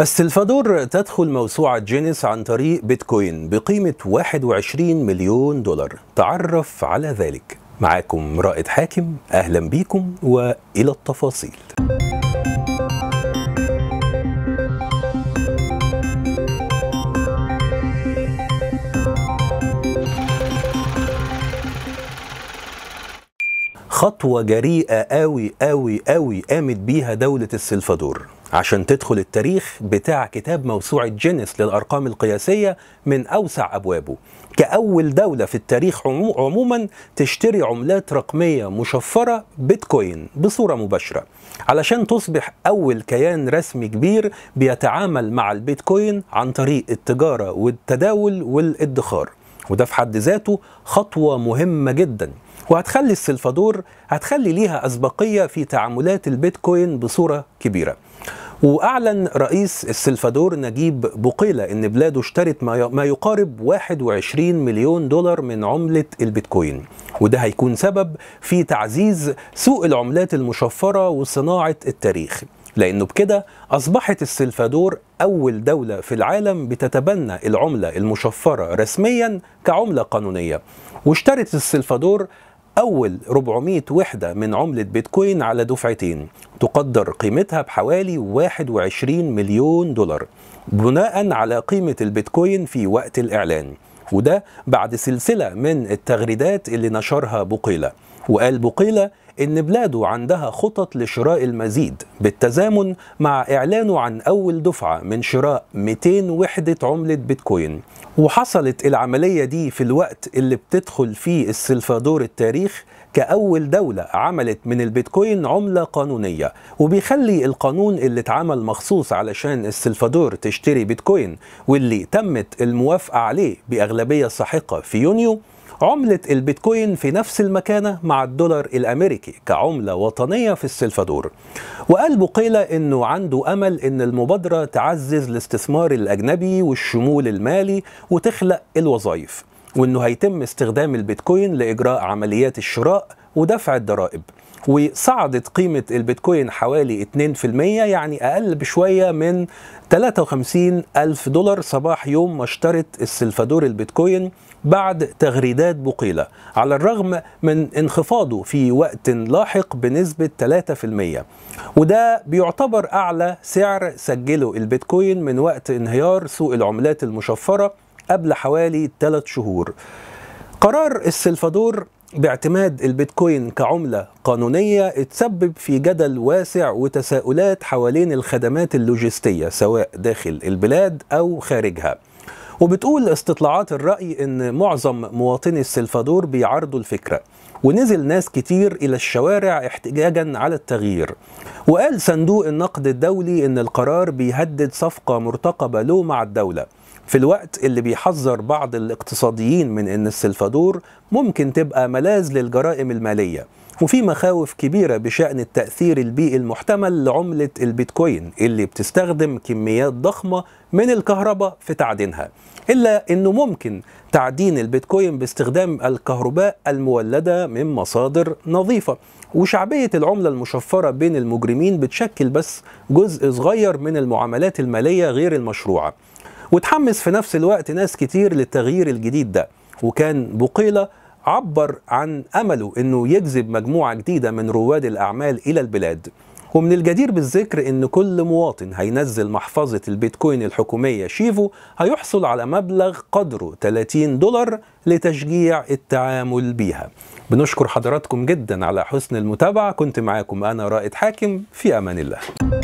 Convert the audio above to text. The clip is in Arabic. السلفادور تدخل موسوعة جينيس عن طريق بيتكوين بقيمة 21 مليون دولار. تعرف على ذلك. معاكم رائد حاكم، أهلا بيكم وإلى التفاصيل. خطوة جريئة قوي قوي قوي قامت بيها دولة السلفادور عشان تدخل التاريخ بتاع كتاب موسوعة جينيس للأرقام القياسية من أوسع أبوابه، كأول دولة في التاريخ عموما تشتري عملات رقمية مشفرة بيتكوين بصورة مباشرة، علشان تصبح أول كيان رسمي كبير بيتعامل مع البيتكوين عن طريق التجارة والتداول والادخار. وده في حد ذاته خطوة مهمة جدا، وهتخلي السلفادور ليها أسبقية في تعاملات البيتكوين بصورة كبيرة. وأعلن رئيس السلفادور نجيب بوقيلة إن بلاده اشترت ما يقارب 21 مليون دولار من عملة البيتكوين، وده هيكون سبب في تعزيز سوق العملات المشفرة وصناعة التاريخ، لأنه بكده أصبحت السلفادور أول دولة في العالم بتتبنى العملة المشفرة رسميا كعملة قانونية. واشترت السلفادور أول 400 وحدة من عملة بيتكوين على دفعتين، تقدر قيمتها بحوالي 21 مليون دولار بناء على قيمة البيتكوين في وقت الإعلان، وده بعد سلسلة من التغريدات اللي نشرها بوقيلة. وقال بوقيلة إن بلاده عندها خطط لشراء المزيد بالتزامن مع إعلانه عن أول دفعة من شراء 200 وحدة عملة بيتكوين، وحصلت العملية دي في الوقت اللي بتدخل فيه السلفادور التاريخ كأول دولة عملت من البيتكوين عملة قانونية. وبيخلي القانون اللي اتعمل مخصوص علشان السلفادور تشتري بيتكوين واللي تمت الموافقة عليه بأغلبية ساحقة في يونيو عملة البيتكوين في نفس المكانة مع الدولار الأمريكي كعملة وطنية في السلفادور. وقال بوقيلة إنه عنده أمل إن المبادرة تعزز الاستثمار الأجنبي والشمول المالي وتخلق الوظائف، وإنه هيتم استخدام البيتكوين لإجراء عمليات الشراء ودفع الضرائب. وصعدت قيمة البيتكوين حوالي 2%، يعني أقل بشوية من 53 ألف دولار صباح يوم ما اشترت السلفادور البيتكوين بعد تغريدات بوقيلة، على الرغم من انخفاضه في وقت لاحق بنسبة 3%، وده بيعتبر أعلى سعر سجله البيتكوين من وقت انهيار سوق العملات المشفرة قبل حوالي 3 شهور. قرار السلفادور باعتماد البيتكوين كعملة قانونية اتسبب في جدل واسع وتساؤلات حوالين الخدمات اللوجستية سواء داخل البلاد أو خارجها. وبتقول استطلاعات الرأي إن معظم مواطني السلفادور بيعارضوا الفكرة، ونزل ناس كتير إلى الشوارع احتجاجا على التغيير. وقال صندوق النقد الدولي إن القرار بيهدد صفقة مرتقبة له مع الدولة، في الوقت اللي بيحذر بعض الاقتصاديين من إن السلفادور ممكن تبقى ملاذ للجرائم المالية، وفي مخاوف كبيرة بشأن التأثير البيئي المحتمل لعملة البيتكوين اللي بتستخدم كميات ضخمة من الكهرباء في تعدينها، إلا إنه ممكن تعدين البيتكوين باستخدام الكهرباء المولدة من مصادر نظيفة. وشعبية العملة المشفرة بين المجرمين بتشكل بس جزء صغير من المعاملات المالية غير المشروعة. وتحمس في نفس الوقت ناس كتير للتغيير الجديد ده، وكان بوقيلة عبر عن أمله إنه يجذب مجموعة جديدة من رواد الأعمال إلى البلاد. ومن الجدير بالذكر إن كل مواطن هينزل محفظة البيتكوين الحكومية شيفو هيحصل على مبلغ قدره 30 دولار لتشجيع التعامل بيها. بنشكر حضراتكم جدا على حسن المتابعة، كنت معاكم أنا رائد حاكم، في أمان الله.